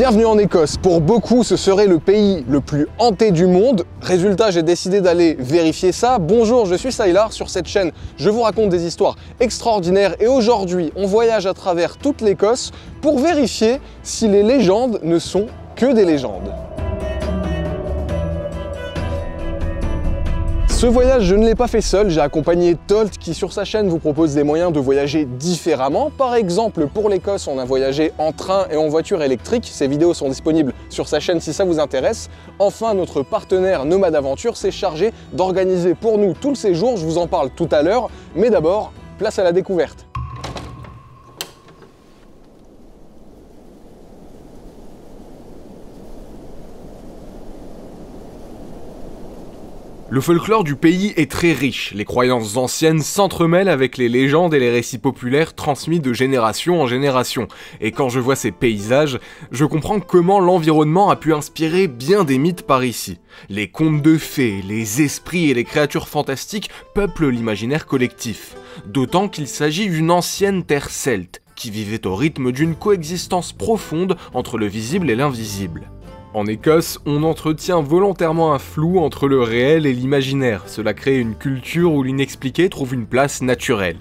Bienvenue en Écosse. Pour beaucoup, ce serait le pays le plus hanté du monde. Résultat, j'ai décidé d'aller vérifier ça. Bonjour, je suis Sylar. Sur cette chaîne, je vous raconte des histoires extraordinaires et aujourd'hui, on voyage à travers toute l'Écosse pour vérifier si les légendes ne sont que des légendes. Ce voyage, je ne l'ai pas fait seul, j'ai accompagné Tolt qui sur sa chaîne vous propose des moyens de voyager différemment. Par exemple, pour l'Écosse, on a voyagé en train et en voiture électrique. Ces vidéos sont disponibles sur sa chaîne si ça vous intéresse. Enfin, notre partenaire Nomade Aventure s'est chargé d'organiser pour nous tout le séjour, je vous en parle tout à l'heure. Mais d'abord, place à la découverte. Le folklore du pays est très riche, les croyances anciennes s'entremêlent avec les légendes et les récits populaires transmis de génération en génération, et quand je vois ces paysages, je comprends comment l'environnement a pu inspirer bien des mythes par ici. Les contes de fées, les esprits et les créatures fantastiques peuplent l'imaginaire collectif, d'autant qu'il s'agit d'une ancienne terre celte, qui vivait au rythme d'une coexistence profonde entre le visible et l'invisible. En Écosse, on entretient volontairement un flou entre le réel et l'imaginaire, cela crée une culture où l'inexpliqué trouve une place naturelle.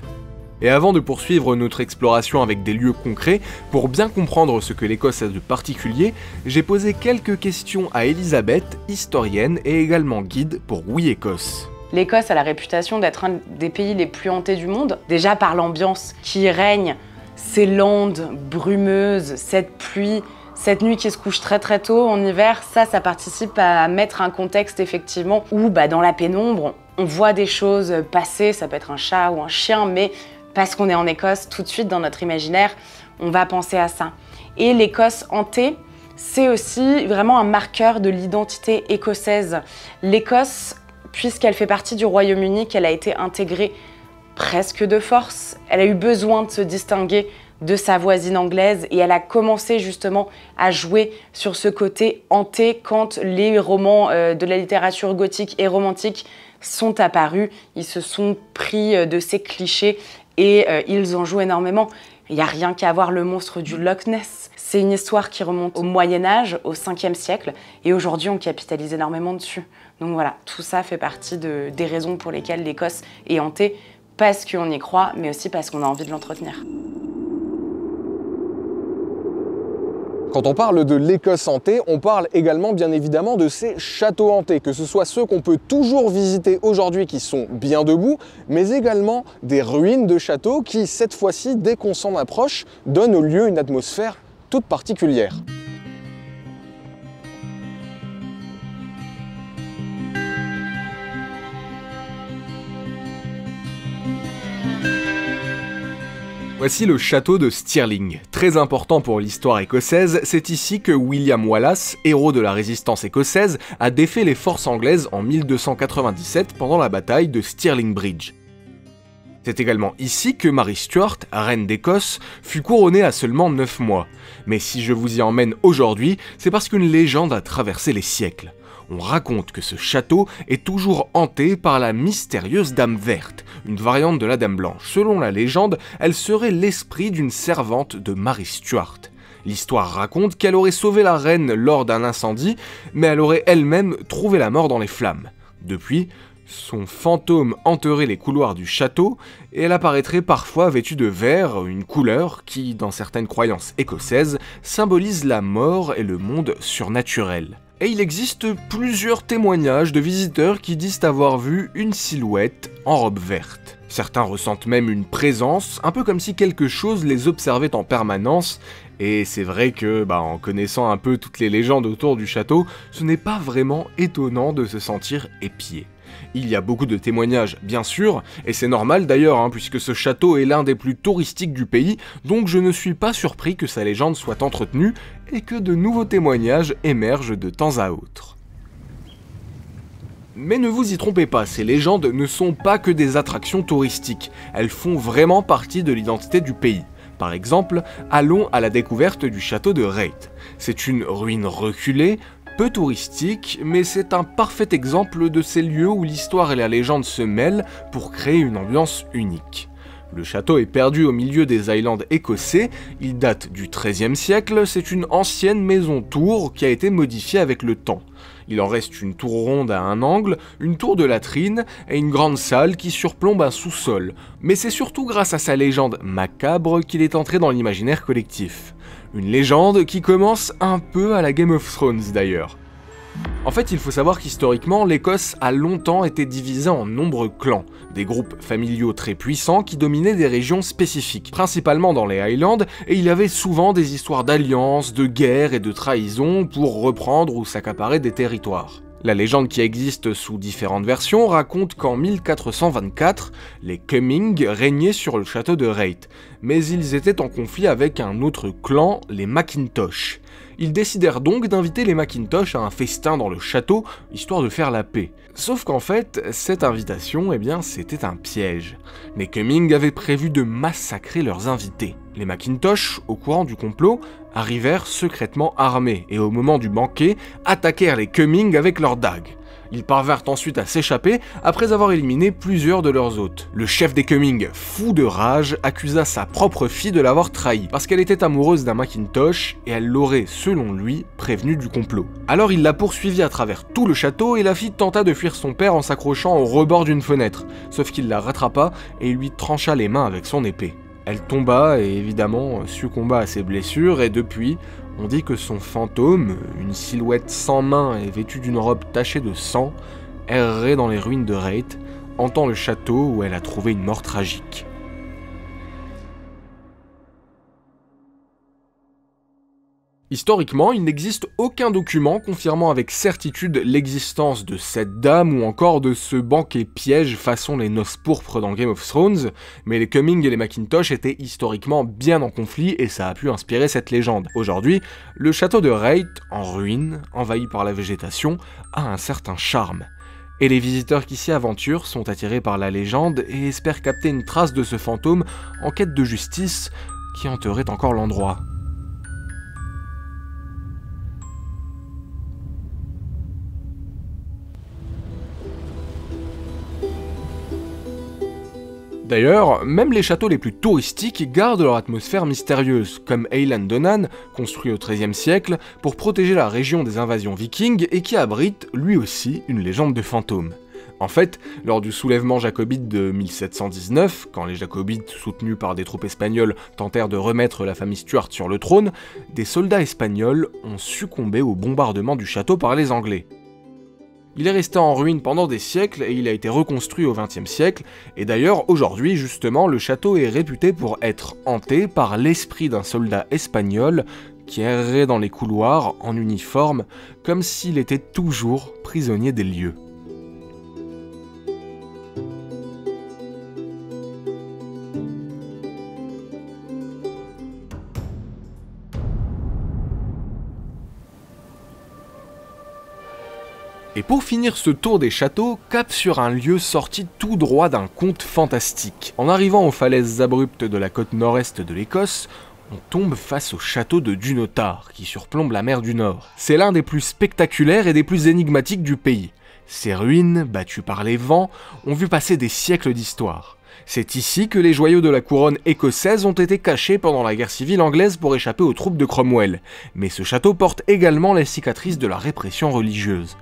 Et avant de poursuivre notre exploration avec des lieux concrets, pour bien comprendre ce que l'Écosse a de particulier, j'ai posé quelques questions à Elisabeth, historienne et également guide pour Oui Écosse. L'Écosse a la réputation d'être un des pays les plus hantés du monde, déjà par l'ambiance qui règne, ces landes brumeuses, cette pluie, cette nuit qui se couche très très tôt en hiver, ça participe à mettre un contexte effectivement où dans la pénombre, on voit des choses passer, ça peut être un chat ou un chien, mais parce qu'on est en Écosse, tout de suite dans notre imaginaire, on va penser à ça. Et l'Écosse hantée, c'est aussi vraiment un marqueur de l'identité écossaise. L'Écosse, puisqu'elle fait partie du Royaume-Uni, qu'elle a été intégrée presque de force, elle a eu besoin de se distinguer de sa voisine anglaise et elle a commencé justement à jouer sur ce côté hanté quand les romans de la littérature gothique et romantique sont apparus. Ils se sont pris de ces clichés et ils en jouent énormément. Il n'y a rien qu'à voir le monstre du Loch Ness. C'est une histoire qui remonte au Moyen-Âge, au 5e siècle, et aujourd'hui on capitalise énormément dessus. Donc voilà, tout ça fait partie des raisons pour lesquelles l'Écosse est hantée, parce qu'on y croit, mais aussi parce qu'on a envie de l'entretenir. Quand on parle de l'Écosse hantée, on parle également bien évidemment de ces châteaux hantés, que ce soit ceux qu'on peut toujours visiter aujourd'hui qui sont bien debout, mais également des ruines de châteaux qui, cette fois-ci, dès qu'on s'en approche, donnent au lieu une atmosphère toute particulière. Voici le château de Stirling. Très important pour l'histoire écossaise, c'est ici que William Wallace, héros de la résistance écossaise, a défait les forces anglaises en 1297 pendant la bataille de Stirling Bridge. C'est également ici que Marie Stuart, reine d'Écosse, fut couronnée à seulement 9 mois. Mais si je vous y emmène aujourd'hui, c'est parce qu'une légende a traversé les siècles. On raconte que ce château est toujours hanté par la mystérieuse Dame Verte, une variante de la Dame Blanche. Selon la légende, elle serait l'esprit d'une servante de Marie Stuart. L'histoire raconte qu'elle aurait sauvé la reine lors d'un incendie, mais elle aurait elle-même trouvé la mort dans les flammes. Depuis, son fantôme hanterait les couloirs du château, et elle apparaîtrait parfois vêtue de vert, une couleur qui, dans certaines croyances écossaises, symbolise la mort et le monde surnaturel. Et il existe plusieurs témoignages de visiteurs qui disent avoir vu une silhouette en robe verte. Certains ressentent même une présence, un peu comme si quelque chose les observait en permanence, et c'est vrai que, en connaissant un peu toutes les légendes autour du château, ce n'est pas vraiment étonnant de se sentir épié. Il y a beaucoup de témoignages, bien sûr, et c'est normal d'ailleurs, puisque ce château est l'un des plus touristiques du pays, donc je ne suis pas surpris que sa légende soit entretenue et que de nouveaux témoignages émergent de temps à autre. Mais ne vous y trompez pas, ces légendes ne sont pas que des attractions touristiques, elles font vraiment partie de l'identité du pays. Par exemple, allons à la découverte du château de Wraith. C'est une ruine reculée, peu touristique, mais c'est un parfait exemple de ces lieux où l'histoire et la légende se mêlent pour créer une ambiance unique. Le château est perdu au milieu des Highlands écossais, il date du XIIIe siècle, c'est une ancienne maison-tour qui a été modifiée avec le temps. Il en reste une tour ronde à un angle, une tour de latrine et une grande salle qui surplombe un sous-sol, mais c'est surtout grâce à sa légende macabre qu'il est entré dans l'imaginaire collectif. Une légende qui commence un peu à la Game of Thrones d'ailleurs. En fait, il faut savoir qu'historiquement, l'Écosse a longtemps été divisée en nombreux clans, des groupes familiaux très puissants qui dominaient des régions spécifiques, principalement dans les Highlands, et il y avait souvent des histoires d'alliances, de guerres et de trahisons pour reprendre ou s'accaparer des territoires. La légende qui existe sous différentes versions raconte qu'en 1424, les Cummings régnaient sur le château de Wraith, mais ils étaient en conflit avec un autre clan, les Mackintosh. Ils décidèrent donc d'inviter les Mackintosh à un festin dans le château, histoire de faire la paix. Sauf qu'en fait, cette invitation, eh bien, c'était un piège. Les Cummings avaient prévu de massacrer leurs invités. Les Mackintosh, au courant du complot, arrivèrent secrètement armés, et au moment du banquet, attaquèrent les Cummings avec leurs dagues. Ils parvinrent ensuite à s'échapper après avoir éliminé plusieurs de leurs hôtes. Le chef des Cummings, fou de rage, accusa sa propre fille de l'avoir trahi, parce qu'elle était amoureuse d'un Mackintosh et elle l'aurait, selon lui, prévenue du complot. Alors il la poursuivit à travers tout le château et la fille tenta de fuir son père en s'accrochant au rebord d'une fenêtre, sauf qu'il la rattrapa et lui trancha les mains avec son épée. Elle tomba et évidemment succomba à ses blessures et depuis, on dit que son fantôme, une silhouette sans main et vêtue d'une robe tachée de sang, errait dans les ruines de Wraith, hantant le château où elle a trouvé une mort tragique. Historiquement, il n'existe aucun document confirmant avec certitude l'existence de cette dame ou encore de ce banquet piège façon les noces pourpres dans Game of Thrones, mais les Cummings et les Mackintosh étaient historiquement bien en conflit et ça a pu inspirer cette légende. Aujourd'hui, le château de Wraith, en ruine, envahi par la végétation, a un certain charme. Et les visiteurs qui s'y aventurent sont attirés par la légende et espèrent capter une trace de ce fantôme en quête de justice qui hanterait encore l'endroit. D'ailleurs, même les châteaux les plus touristiques gardent leur atmosphère mystérieuse, comme Eilean Donan, construit au XIIIe siècle pour protéger la région des invasions vikings et qui abrite, lui aussi, une légende de fantômes. En fait, lors du soulèvement jacobite de 1719, quand les jacobites, soutenus par des troupes espagnoles, tentèrent de remettre la famille Stuart sur le trône, des soldats espagnols ont succombé au bombardement du château par les Anglais. Il est resté en ruine pendant des siècles et il a été reconstruit au XXe siècle, et d'ailleurs aujourd'hui justement le château est réputé pour être hanté par l'esprit d'un soldat espagnol qui errait dans les couloirs en uniforme comme s'il était toujours prisonnier des lieux. Et pour finir ce tour des châteaux, cap sur un lieu sorti tout droit d'un conte fantastique. En arrivant aux falaises abruptes de la côte nord-est de l'Écosse, on tombe face au château de Dunnottar, qui surplombe la mer du Nord. C'est l'un des plus spectaculaires et des plus énigmatiques du pays. Ses ruines, battues par les vents, ont vu passer des siècles d'histoire. C'est ici que les joyaux de la couronne écossaise ont été cachés pendant la guerre civile anglaise pour échapper aux troupes de Cromwell. Mais ce château porte également les cicatrices de la répression religieuse.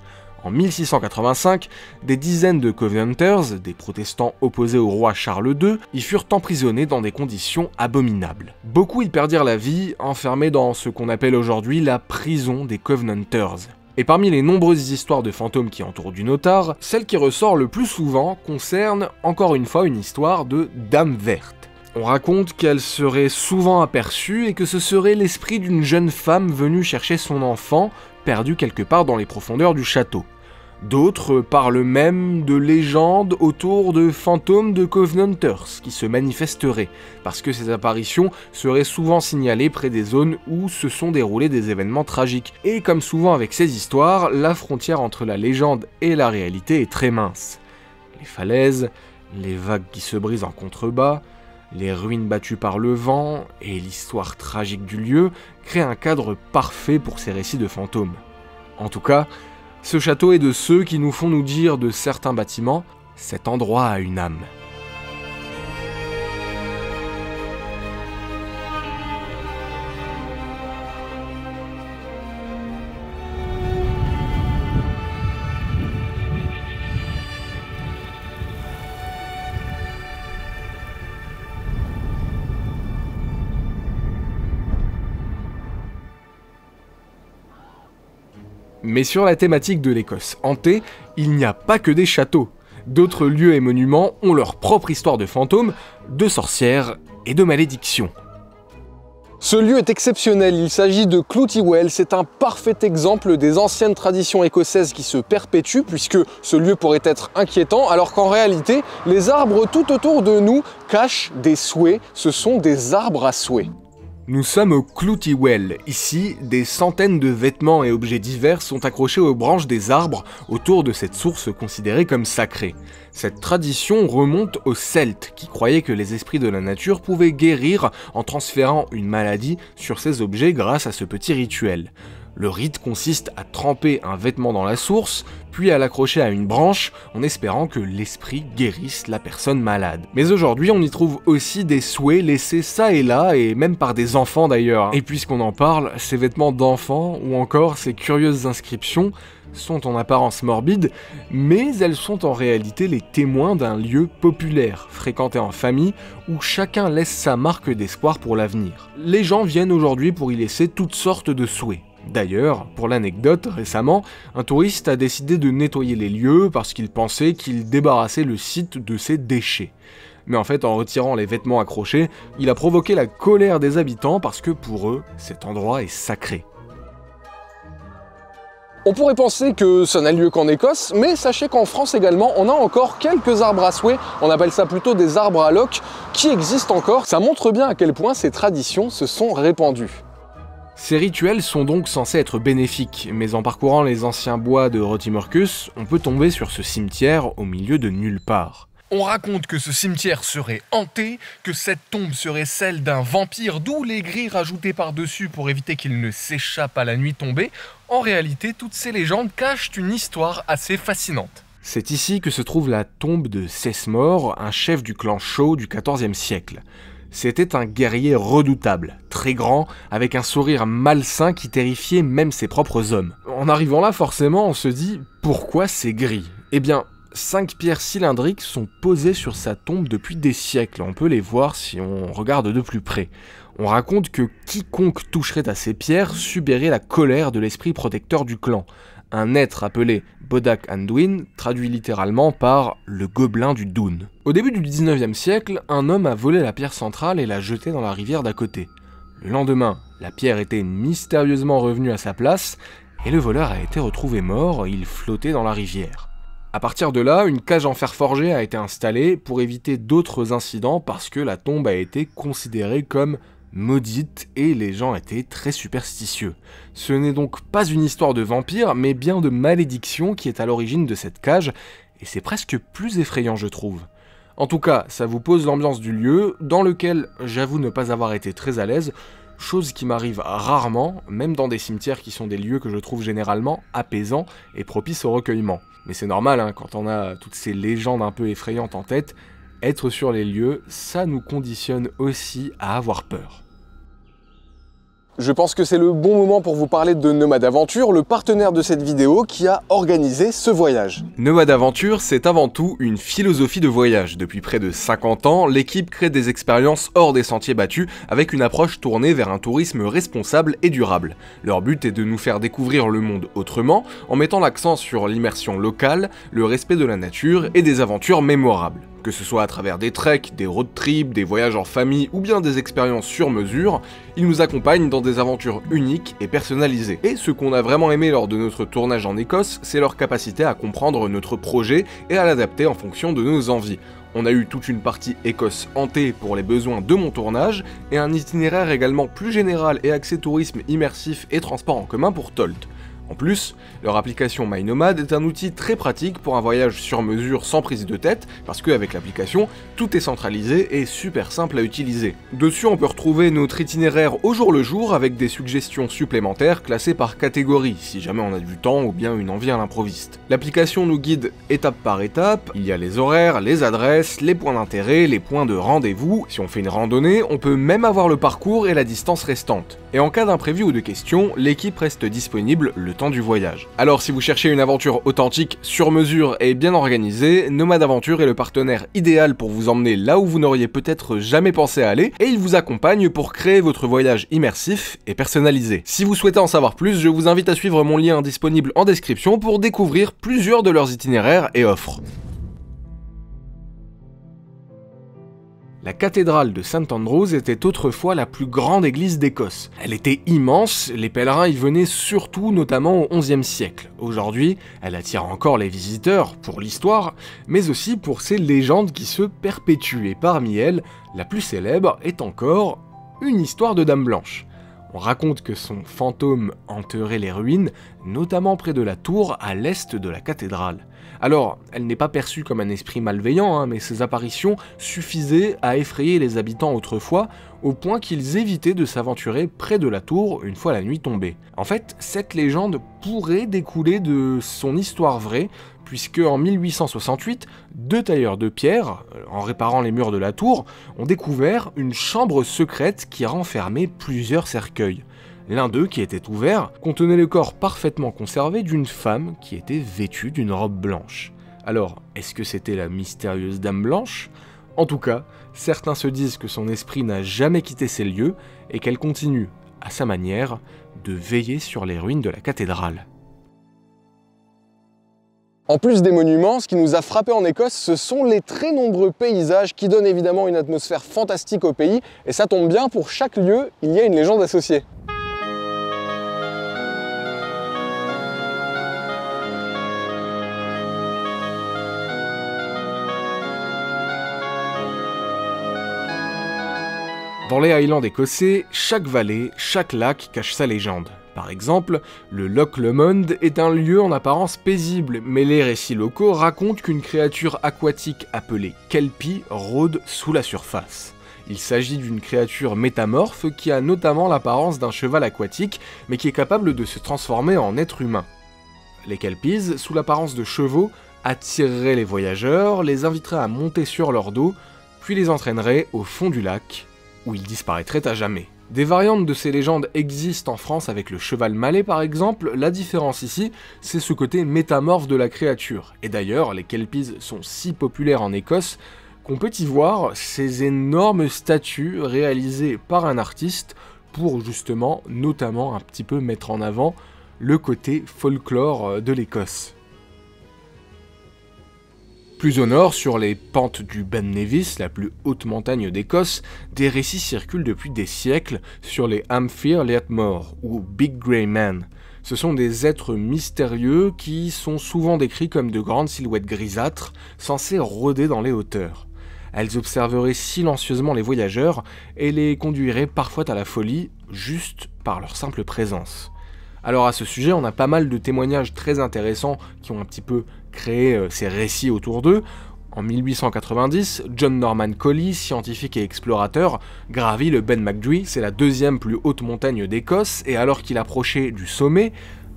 En 1685, des dizaines de Covenanters, des protestants opposés au roi Charles II, y furent emprisonnés dans des conditions abominables. Beaucoup y perdirent la vie, enfermés dans ce qu'on appelle aujourd'hui la prison des Covenanters. Et parmi les nombreuses histoires de fantômes qui entourent Dunnottar, celle qui ressort le plus souvent concerne, encore une fois, une histoire de Dame Verte. On raconte qu'elle serait souvent aperçue et que ce serait l'esprit d'une jeune femme venue chercher son enfant, perdu quelque part dans les profondeurs du château. D'autres parlent même de légendes autour de fantômes de Covenanters qui se manifesteraient, parce que ces apparitions seraient souvent signalées près des zones où se sont déroulés des événements tragiques. Et comme souvent avec ces histoires, la frontière entre la légende et la réalité est très mince. Les falaises, les vagues qui se brisent en contrebas, les ruines battues par le vent et l'histoire tragique du lieu créent un cadre parfait pour ces récits de fantômes. En tout cas, ce château est de ceux qui nous font nous dire de certains bâtiments, cet endroit a une âme. Mais sur la thématique de l'Écosse hantée, il n'y a pas que des châteaux. D'autres lieux et monuments ont leur propre histoire de fantômes, de sorcières et de malédictions. Ce lieu est exceptionnel, il s'agit de Cloutie Well, c'est un parfait exemple des anciennes traditions écossaises qui se perpétuent puisque ce lieu pourrait être inquiétant alors qu'en réalité, les arbres tout autour de nous cachent des souhaits, ce sont des arbres à souhaits. Nous sommes au Cloutie Well. Ici, des centaines de vêtements et objets divers sont accrochés aux branches des arbres autour de cette source considérée comme sacrée. Cette tradition remonte aux Celtes qui croyaient que les esprits de la nature pouvaient guérir en transférant une maladie sur ces objets grâce à ce petit rituel. Le rite consiste à tremper un vêtement dans la source, puis à l'accrocher à une branche en espérant que l'esprit guérisse la personne malade. Mais aujourd'hui, on y trouve aussi des souhaits laissés ça et là, et même par des enfants d'ailleurs. Et puisqu'on en parle, ces vêtements d'enfants, ou encore ces curieuses inscriptions, sont en apparence morbides, mais elles sont en réalité les témoins d'un lieu populaire, fréquenté en famille, où chacun laisse sa marque d'espoir pour l'avenir. Les gens viennent aujourd'hui pour y laisser toutes sortes de souhaits. D'ailleurs, pour l'anecdote, récemment, un touriste a décidé de nettoyer les lieux parce qu'il pensait qu'il débarrassait le site de ses déchets. Mais en fait, en retirant les vêtements accrochés, il a provoqué la colère des habitants parce que pour eux, cet endroit est sacré. On pourrait penser que ça n'a lieu qu'en Écosse, mais sachez qu'en France également, on a encore quelques arbres à souhait, on appelle ça plutôt des arbres à loques, qui existent encore. Ça montre bien à quel point ces traditions se sont répandues. Ces rituels sont donc censés être bénéfiques, mais en parcourant les anciens bois de Rotimorcus, on peut tomber sur ce cimetière au milieu de nulle part. On raconte que ce cimetière serait hanté, que cette tombe serait celle d'un vampire, d'où les grilles rajoutées par-dessus pour éviter qu'il ne s'échappe à la nuit tombée. En réalité, toutes ces légendes cachent une histoire assez fascinante. C'est ici que se trouve la tombe de Seath Mor, un chef du clan Shaw du XIVe siècle. C'était un guerrier redoutable, très grand, avec un sourire malsain qui terrifiait même ses propres hommes. En arrivant là, forcément, on se dit « Pourquoi c'est gris ?» Eh bien, 5 pierres cylindriques sont posées sur sa tombe depuis des siècles, on peut les voir si on regarde de plus près. On raconte que quiconque toucherait à ces pierres subirait la colère de l'esprit protecteur du clan. Un être appelé Bodak Anduin, traduit littéralement par « le gobelin du Doun ». Au début du 19e siècle, un homme a volé la pierre centrale et l'a jetée dans la rivière d'à côté. Le lendemain, la pierre était mystérieusement revenue à sa place et le voleur a été retrouvé mort, il flottait dans la rivière. A partir de là, une cage en fer forgé a été installée pour éviter d'autres incidents parce que la tombe a été considérée comme maudite et les gens étaient très superstitieux. Ce n'est donc pas une histoire de vampire, mais bien de malédiction qui est à l'origine de cette cage, et c'est presque plus effrayant je trouve. En tout cas, ça vous pose l'ambiance du lieu, dans lequel j'avoue ne pas avoir été très à l'aise, chose qui m'arrive rarement, même dans des cimetières qui sont des lieux que je trouve généralement apaisants et propices au recueillement. Mais c'est normal, hein, quand on a toutes ces légendes un peu effrayantes en tête, être sur les lieux, ça nous conditionne aussi à avoir peur. Je pense que c'est le bon moment pour vous parler de Nomade Aventure, le partenaire de cette vidéo qui a organisé ce voyage. Nomade Aventure, c'est avant tout une philosophie de voyage. Depuis près de 50 ans, l'équipe crée des expériences hors des sentiers battus avec une approche tournée vers un tourisme responsable et durable. Leur but est de nous faire découvrir le monde autrement, en mettant l'accent sur l'immersion locale, le respect de la nature et des aventures mémorables. Que ce soit à travers des treks, des road trips, des voyages en famille ou bien des expériences sur mesure, ils nous accompagnent dans des aventures uniques et personnalisées. Et ce qu'on a vraiment aimé lors de notre tournage en Écosse, c'est leur capacité à comprendre notre projet et à l'adapter en fonction de nos envies. On a eu toute une partie Écosse hantée pour les besoins de mon tournage et un itinéraire également plus général et axé tourisme immersif et transport en commun pour Tolt. En plus, leur application My Nomade est un outil très pratique pour un voyage sur mesure sans prise de tête, parce qu'avec l'application, tout est centralisé et super simple à utiliser. Dessus, on peut retrouver notre itinéraire au jour le jour avec des suggestions supplémentaires classées par catégorie, si jamais on a du temps ou bien une envie à l'improviste. L'application nous guide étape par étape, il y a les horaires, les adresses, les points d'intérêt, les points de rendez-vous. Si on fait une randonnée, on peut même avoir le parcours et la distance restante. et en cas d'imprévu ou de questions, l'équipe reste disponible le temps du voyage. Alors si vous cherchez une aventure authentique, sur mesure et bien organisée, Nomade Aventure est le partenaire idéal pour vous emmener là où vous n'auriez peut-être jamais pensé à aller, et il vous accompagne pour créer votre voyage immersif et personnalisé. Si vous souhaitez en savoir plus, je vous invite à suivre mon lien disponible en description pour découvrir plusieurs de leurs itinéraires et offres. La cathédrale de Saint Andrews était autrefois la plus grande église d'Écosse. Elle était immense, les pèlerins y venaient surtout notamment au XIe siècle. Aujourd'hui, elle attire encore les visiteurs, pour l'histoire, mais aussi pour ses légendes qui se perpétuent, et parmi elles, la plus célèbre est encore une histoire de Dame Blanche. On raconte que son fantôme hanterait les ruines, notamment près de la tour à l'est de la cathédrale. Alors, elle n'est pas perçue comme un esprit malveillant, mais ses apparitions suffisaient à effrayer les habitants autrefois, au point qu'ils évitaient de s'aventurer près de la tour une fois la nuit tombée. En fait, cette légende pourrait découler de son histoire vraie, puisque en 1868, deux tailleurs de pierre, en réparant les murs de la tour, ont découvert une chambre secrète qui renfermait plusieurs cercueils. L'un d'eux, qui était ouvert, contenait le corps parfaitement conservé d'une femme qui était vêtue d'une robe blanche. Alors, est-ce que c'était la mystérieuse Dame Blanche? En tout cas, certains se disent que son esprit n'a jamais quitté ces lieux et qu'elle continue, à sa manière, de veiller sur les ruines de la cathédrale. En plus des monuments, ce qui nous a frappé en Écosse, ce sont les très nombreux paysages qui donnent évidemment une atmosphère fantastique au pays, et ça tombe bien, pour chaque lieu, il y a une légende associée. Dans les Highlands écossais, chaque vallée, chaque lac cache sa légende. Par exemple, le Loch Lomond est un lieu en apparence paisible, mais les récits locaux racontent qu'une créature aquatique appelée Kelpie rôde sous la surface. Il s'agit d'une créature métamorphe qui a notamment l'apparence d'un cheval aquatique, mais qui est capable de se transformer en être humain. Les Kelpies, sous l'apparence de chevaux, attireraient les voyageurs, les inviteraient à monter sur leur dos, puis les entraîneraient au fond du lac, où il disparaîtrait à jamais. Des variantes de ces légendes existent en France avec le cheval malais par exemple, la différence ici, c'est ce côté métamorphe de la créature. Et d'ailleurs, les Kelpies sont si populaires en Écosse qu'on peut y voir ces énormes statues réalisées par un artiste pour justement, notamment un petit peu mettre en avant le côté folklore de l'Écosse. Plus au nord, sur les pentes du Ben Nevis, la plus haute montagne d'Écosse, des récits circulent depuis des siècles sur les Am Fear Liath Mòr, ou Big Grey Men. Ce sont des êtres mystérieux qui sont souvent décrits comme de grandes silhouettes grisâtres, censées rôder dans les hauteurs. Elles observeraient silencieusement les voyageurs et les conduiraient parfois à la folie, juste par leur simple présence. Alors à ce sujet, on a pas mal de témoignages très intéressants qui ont un petit peu créé ces récits autour d'eux. En 1890, John Norman Collie, scientifique et explorateur, gravit le Ben Macdui, c'est la deuxième plus haute montagne d'Écosse, et alors qu'il approchait du sommet,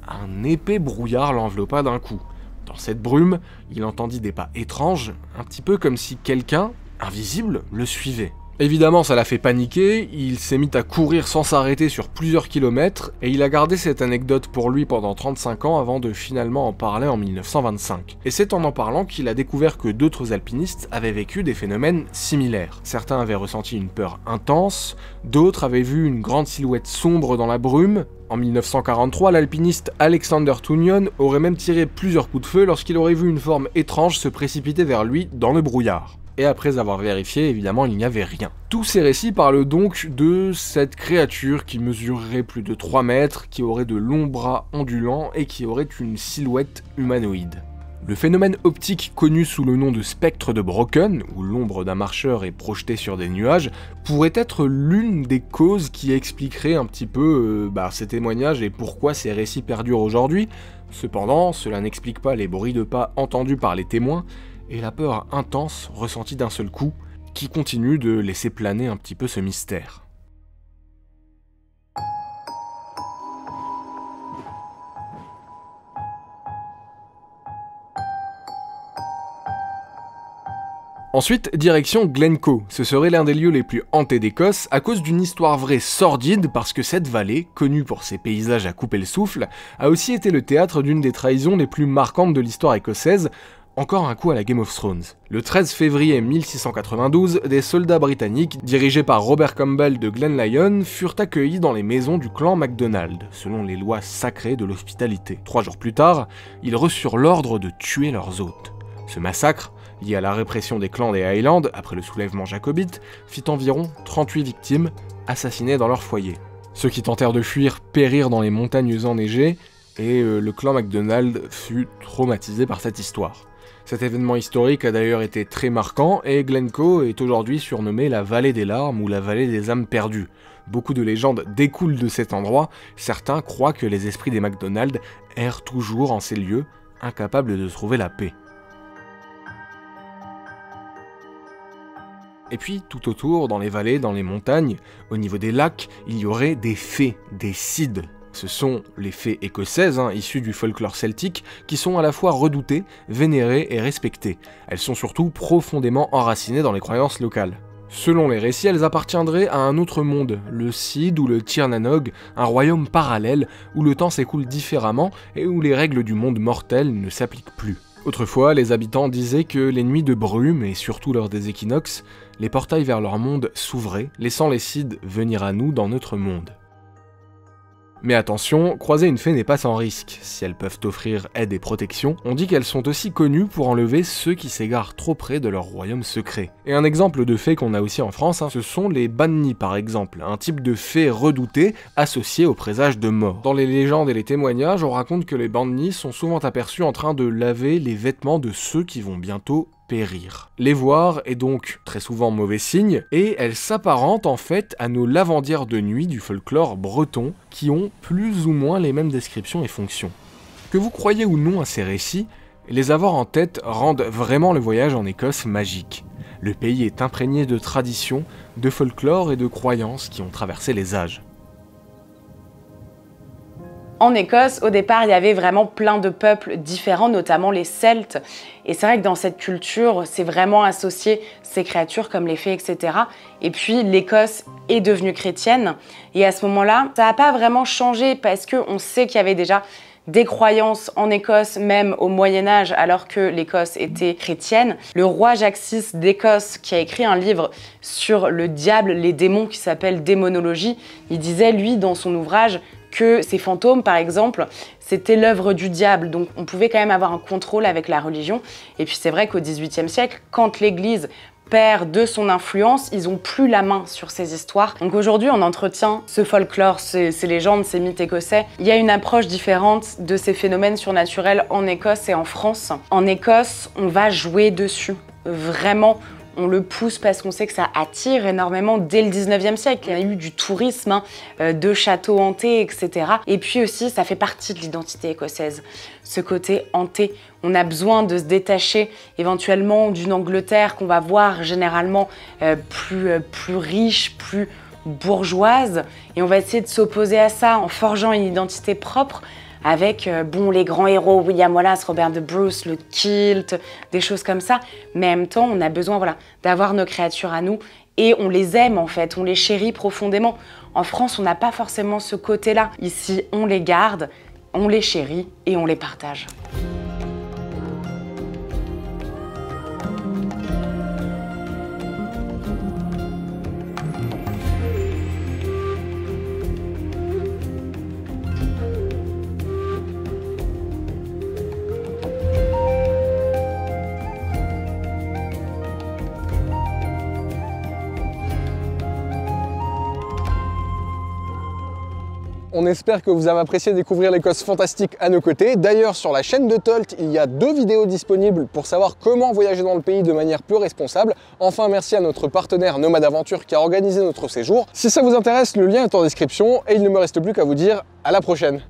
un épais brouillard l'enveloppa d'un coup. Dans cette brume, il entendit des pas étranges, un petit peu comme si quelqu'un, invisible, le suivait. Évidemment, ça l'a fait paniquer, il s'est mis à courir sans s'arrêter sur plusieurs kilomètres, et il a gardé cette anecdote pour lui pendant 35 ans avant de finalement en parler en 1925. Et c'est en parlant qu'il a découvert que d'autres alpinistes avaient vécu des phénomènes similaires. Certains avaient ressenti une peur intense, d'autres avaient vu une grande silhouette sombre dans la brume. En 1943, l'alpiniste Alexander Tunyon aurait même tiré plusieurs coups de feu lorsqu'il aurait vu une forme étrange se précipiter vers lui dans le brouillard. Et après avoir vérifié, évidemment, il n'y avait rien. Tous ces récits parlent donc de cette créature qui mesurerait plus de 3 mètres, qui aurait de longs bras ondulants et qui aurait une silhouette humanoïde. Le phénomène optique connu sous le nom de spectre de Brocken, où l'ombre d'un marcheur est projetée sur des nuages, pourrait être l'une des causes qui expliquerait un petit peu ces témoignages et pourquoi ces récits perdurent aujourd'hui. Cependant, cela n'explique pas les bruits de pas entendus par les témoins, et la peur intense ressentie d'un seul coup, qui continue de laisser planer un petit peu ce mystère. Ensuite, direction Glencoe, ce serait l'un des lieux les plus hantés d'Écosse à cause d'une histoire vraie sordide parce que cette vallée, connue pour ses paysages à couper le souffle, a aussi été le théâtre d'une des trahisons les plus marquantes de l'histoire écossaise, encore un coup à la Game of Thrones. Le 13 février 1692, des soldats britanniques, dirigés par Robert Campbell de Glenlyon, furent accueillis dans les maisons du clan Macdonald, selon les lois sacrées de l'hospitalité. 3 jours plus tard, ils reçurent l'ordre de tuer leurs hôtes. Ce massacre, lié à la répression des clans des Highlands après le soulèvement jacobite, fit environ 38 victimes assassinées dans leur foyer. Ceux qui tentèrent de fuir périrent dans les montagnes enneigées, et le clan Macdonald fut traumatisé par cette histoire. Cet événement historique a d'ailleurs été très marquant et Glencoe est aujourd'hui surnommée la vallée des larmes ou la vallée des âmes perdues. Beaucoup de légendes découlent de cet endroit, certains croient que les esprits des Macdonald errent toujours en ces lieux, incapables de trouver la paix. Et puis tout autour, dans les vallées, dans les montagnes, au niveau des lacs, il y aurait des fées, des Sidhe. Ce sont les fées écossaises, issues du folklore celtique, qui sont à la fois redoutées, vénérées et respectées. Elles sont surtout profondément enracinées dans les croyances locales. Selon les récits, elles appartiendraient à un autre monde, le Sidhe ou le Tirnanog, un royaume parallèle où le temps s'écoule différemment et où les règles du monde mortel ne s'appliquent plus. Autrefois, les habitants disaient que les nuits de brume, et surtout lors des équinoxes, les portails vers leur monde s'ouvraient, laissant les Sidhe venir à nous dans notre monde. Mais attention, croiser une fée n'est pas sans risque. Si elles peuvent offrir aide et protection, on dit qu'elles sont aussi connues pour enlever ceux qui s'égarent trop près de leur royaume secret. Et un exemple de fée qu'on a aussi en France, ce sont les bannies par exemple, un type de fée redoutée associée au présage de mort. Dans les légendes et les témoignages, on raconte que les bannies sont souvent aperçues en train de laver les vêtements de ceux qui vont bientôt périr. Les voir est donc très souvent mauvais signe, et elles s'apparentent en fait à nos lavandières de nuit du folklore breton, qui ont plus ou moins les mêmes descriptions et fonctions. Que vous croyez ou non à ces récits, les avoir en tête rendent vraiment le voyage en Écosse magique. Le pays est imprégné de traditions, de folklore et de croyances qui ont traversé les âges. En Écosse, au départ, il y avait vraiment plein de peuples différents, notamment les Celtes. Et c'est vrai que dans cette culture, c'est vraiment associé ces créatures comme les fées, etc. Et puis, l'Écosse est devenue chrétienne. Et à ce moment-là, ça n'a pas vraiment changé parce qu'on sait qu'il y avait déjà des croyances en Écosse, même au Moyen-Âge, alors que l'Écosse était chrétienne. Le roi Jacques VI d'Écosse, qui a écrit un livre sur le diable, les démons, qui s'appelle Démonologie, il disait, lui, dans son ouvrage, que ces fantômes, par exemple, c'était l'œuvre du diable. Donc on pouvait quand même avoir un contrôle avec la religion. Et puis c'est vrai qu'au XVIIIe siècle, quand l'Église perd de son influence, ils n'ont plus la main sur ces histoires. Donc aujourd'hui, on entretient ce folklore, ces légendes, ces mythes écossais. Il y a une approche différente de ces phénomènes surnaturels en Écosse et en France. En Écosse, on va jouer dessus, vraiment. On le pousse parce qu'on sait que ça attire énormément dès le 19e siècle. Il y a eu du tourisme, de châteaux hantés, etc. Et puis aussi, ça fait partie de l'identité écossaise, ce côté hanté. On a besoin de se détacher éventuellement d'une Angleterre qu'on va voir généralement plus riche, plus bourgeoise. Et on va essayer de s'opposer à ça en forgeant une identité propre, avec les grands héros, William Wallace, Robert de Bruce, le kilt, des choses comme ça. Mais en même temps, on a besoin d'avoir nos créatures à nous et on les aime en fait, on les chérit profondément. En France, on n'a pas forcément ce côté-là. Ici, on les garde, on les chérit et on les partage. On espère que vous avez apprécié découvrir l'Écosse fantastique à nos côtés. D'ailleurs, sur la chaîne de Tolt, il y a 2 vidéos disponibles pour savoir comment voyager dans le pays de manière plus responsable. Enfin, merci à notre partenaire Nomade Aventure qui a organisé notre séjour. Si ça vous intéresse, le lien est en description et il ne me reste plus qu'à vous dire à la prochaine.